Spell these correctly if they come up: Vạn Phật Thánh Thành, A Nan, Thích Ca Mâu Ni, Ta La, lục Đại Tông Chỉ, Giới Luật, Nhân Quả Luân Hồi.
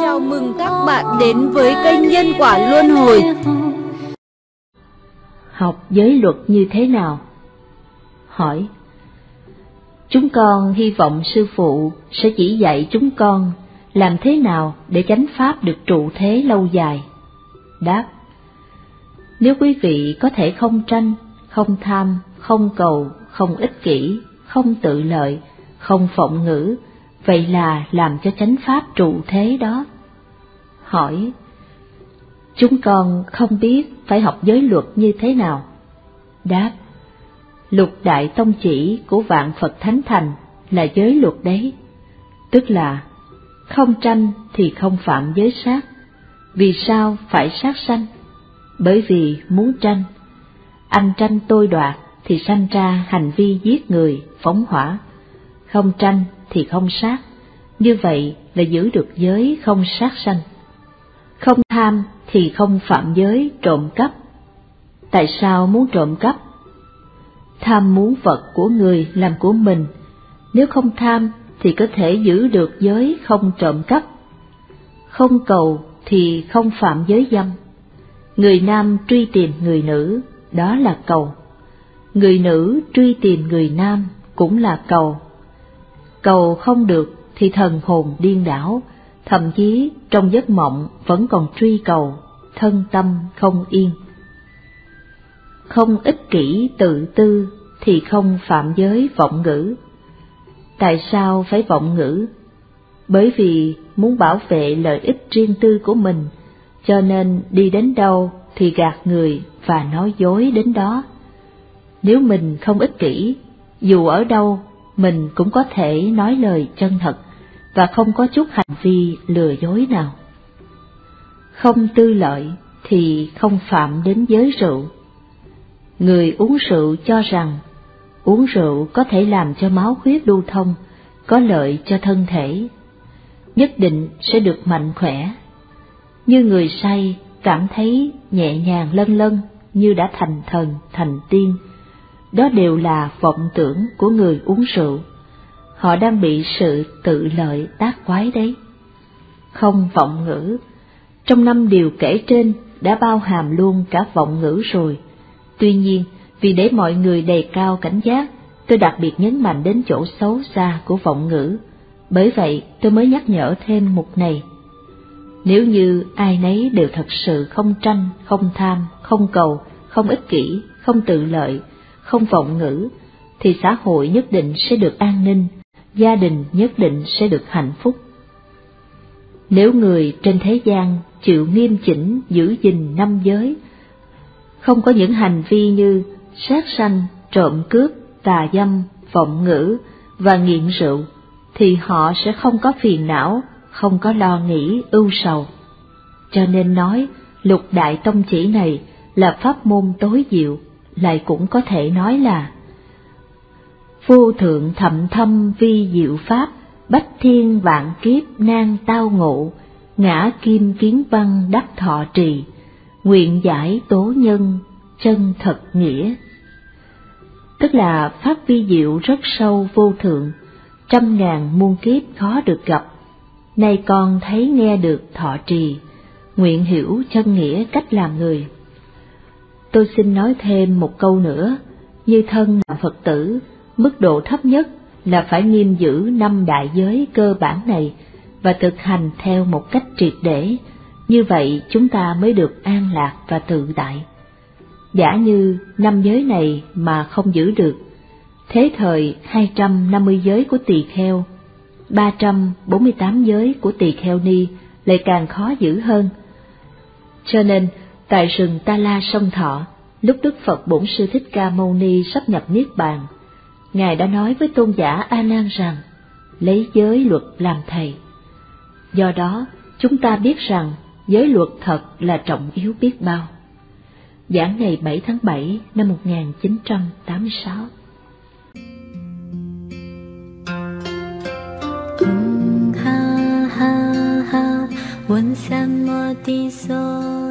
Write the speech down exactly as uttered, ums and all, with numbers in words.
Chào mừng các bạn đến với kênh Nhân Quả Luân Hồi. Học giới luật như thế nào? Hỏi: Chúng con hy vọng sư phụ sẽ chỉ dạy chúng con làm thế nào để chánh pháp được trụ thế lâu dài. Đáp: Nếu quý vị có thể không tranh, không tham, không cầu, không ích kỷ, không tự lợi, không phọng ngữ, vậy là làm cho chánh pháp trụ thế đó. Hỏi: Chúng con không biết phải học giới luật như thế nào? Đáp: Lục Đại Tông Chỉ của Vạn Phật Thánh Thành là giới luật đấy, tức là không tranh thì không phạm giới sát. Vì sao phải sát sanh? Bởi vì muốn tranh. Anh tranh tôi đoạt thì sanh ra hành vi giết người, phóng hỏa. Không tranh thì không sát, như vậy là giữ được giới không sát sanh. Không tham thì không phạm giới trộm cắp. Tại sao muốn trộm cắp? Tham muốn vật của người làm của mình, nếu không tham thì có thể giữ được giới không trộm cắp. Không cầu thì không phạm giới dâm. Người nam truy tìm người nữ, đó là cầu. Người nữ truy tìm người nam cũng là cầu. Cầu không được thì thần hồn điên đảo, thậm chí trong giấc mộng vẫn còn truy cầu, thân tâm không yên. Không ích kỷ tự tư thì không phạm giới vọng ngữ. Tại sao phải vọng ngữ? Bởi vì muốn bảo vệ lợi ích riêng tư của mình, cho nên đi đến đâu thì gạt người và nói dối đến đó. Nếu mình không ích kỷ, dù ở đâu mình cũng có thể nói lời chân thật và không có chút hành vi lừa dối nào. Không tư lợi thì không phạm đến giới rượu. Người uống rượu cho rằng uống rượu có thể làm cho máu huyết lưu thông, có lợi cho thân thể, nhất định sẽ được mạnh khỏe. Như người say cảm thấy nhẹ nhàng lâng lâng như đã thành thần, thành tiên, đó đều là vọng tưởng của người uống rượu. Họ đang bị sự tự lợi tác quái đấy. Không vọng ngữ, trong năm điều kể trên đã bao hàm luôn cả vọng ngữ rồi. Tuy nhiên, vì để mọi người đề cao cảnh giác, tôi đặc biệt nhấn mạnh đến chỗ xấu xa của vọng ngữ. Bởi vậy, tôi mới nhắc nhở thêm mục này. Nếu như ai nấy đều thật sự không tranh, không tham, không cầu, không ích kỷ, không tự lợi, không vọng ngữ, thì xã hội nhất định sẽ được an ninh, gia đình nhất định sẽ được hạnh phúc. Nếu người trên thế gian chịu nghiêm chỉnh giữ gìn năm giới, không có những hành vi như sát sanh, trộm cướp, tà dâm, vọng ngữ và nghiện rượu, thì họ sẽ không có phiền não, không có lo nghĩ ưu sầu. Cho nên nói, Lục Đại Tông Chỉ này là pháp môn tối diệu, lại cũng có thể nói là vô thượng thậm thâm vi diệu pháp, bách thiên vạn kiếp nan tao ngộ, ngã kim kiến văn đắc thọ trì, nguyện giải tố nhân chân thật nghĩa. Tức là pháp vi diệu rất sâu vô thượng, trăm ngàn muôn kiếp khó được gặp, nay con thấy nghe được thọ trì, nguyện hiểu chân nghĩa cách làm người. Tôi xin nói thêm một câu nữa, như thân làm Phật tử, mức độ thấp nhất là phải nghiêm giữ năm đại giới cơ bản này và thực hành theo một cách triệt để, như vậy chúng ta mới được an lạc và tự tại. Giả như năm giới này mà không giữ được, thế thời hai trăm năm mươi giới của tỳ kheo, ba trăm bốn mươi tám giới của tỳ kheo ni lại càng khó giữ hơn. Cho nên, tại rừng Ta La sông Thọ, lúc Đức Phật Bổn Sư Thích Ca Mâu Ni sắp nhập Niết Bàn, Ngài đã nói với tôn giả A Nan rằng, lấy giới luật làm thầy. Do đó, chúng ta biết rằng giới luật thật là trọng yếu biết bao. Giảng ngày bảy tháng bảy năm một nghìn chín trăm tám mươi sáu. Ha ha ha,